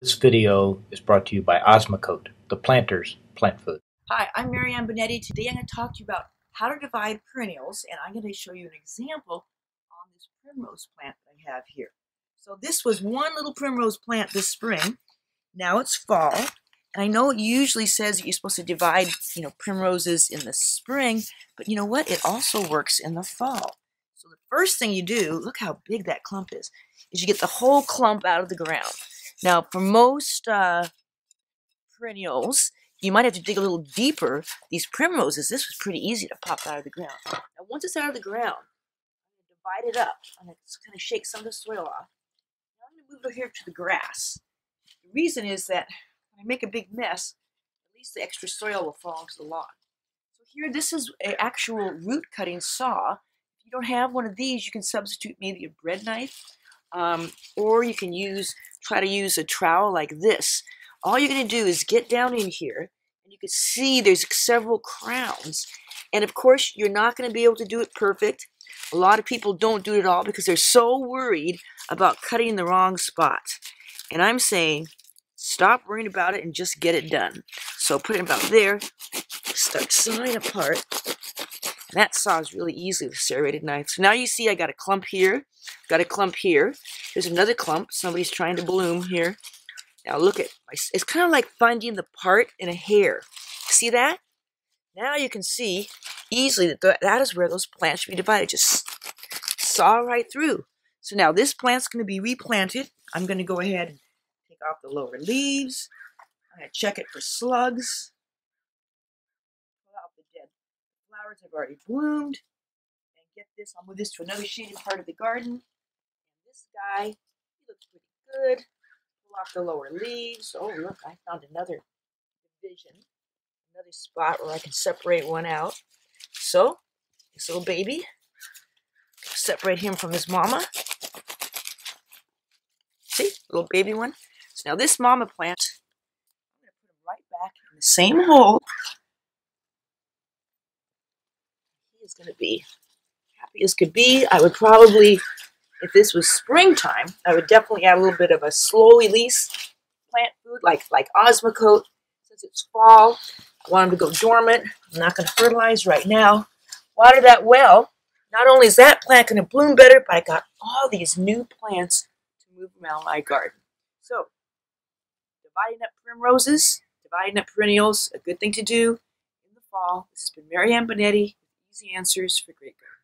This video is brought to you by Osmocote, the planter's plant food. Hi, I'm Marianne Binetti. Today I'm going to talk to you about how to divide perennials, and I'm going to show you an example on this primrose plant that I have here. So this was one little primrose plant this spring. Now it's fall, and I know it usually says that you're supposed to divide, you know, primroses in the spring, but you know what? It also works in the fall. So the first thing you do, look how big that clump is you get the whole clump out of the ground. Now, for most perennials, you might have to dig a little deeper. These primroses, this was pretty easy to pop out of the ground. Now, once it's out of the ground, I'm going to divide it up. I'm going to kind of shake some of the soil off. Now, I'm going to move over here to the grass. The reason is that when I make a big mess, at least the extra soil will fall onto the lawn. So here, this is an actual root-cutting saw. If you don't have one of these, you can substitute maybe a bread knife. Or you can try to use a trowel like this. All you're going to do is get down in here, and you can see there's several crowns. And of course, you're not going to be able to do it perfect. A lot of people don't do it at all because they're so worried about cutting the wrong spot. And I'm saying, stop worrying about it and just get it done. So put it about there, start sawing apart. And that saw is really easy with a serrated knife. So now you see I got a clump here, got a clump here. There's another clump. Somebody's trying to bloom here. Now look at, it's kind of like finding the part in a hair. See that? Now you can see easily that that is where those plants should be divided. Just saw right through. So now this plant's going to be replanted. I'm going to go ahead and take off the lower leaves. I'm going to check it for slugs. Flowers have already bloomed. And get this, I'll move this to another shaded part of the garden. And this guy, he looks pretty good. Pull off the lower leaves. Oh, look, I found another division, another spot where I can separate one out. So, this little baby, separate him from his mama. See, little baby one. So now this mama plant, I'm going to put him right back in the same hole. Is going to be happy as could be. I would probably, if this was springtime, I would definitely add a little bit of a slow release plant food like Osmocote. Since it's fall, I want them to go dormant. I'm not going to fertilize right now. Water that well. Not only is that plant going to bloom better, but I got all these new plants to move around my garden. So, dividing up primroses, dividing up perennials, a good thing to do in the fall. This has been Marianne Binetti. Easy answers for great guys.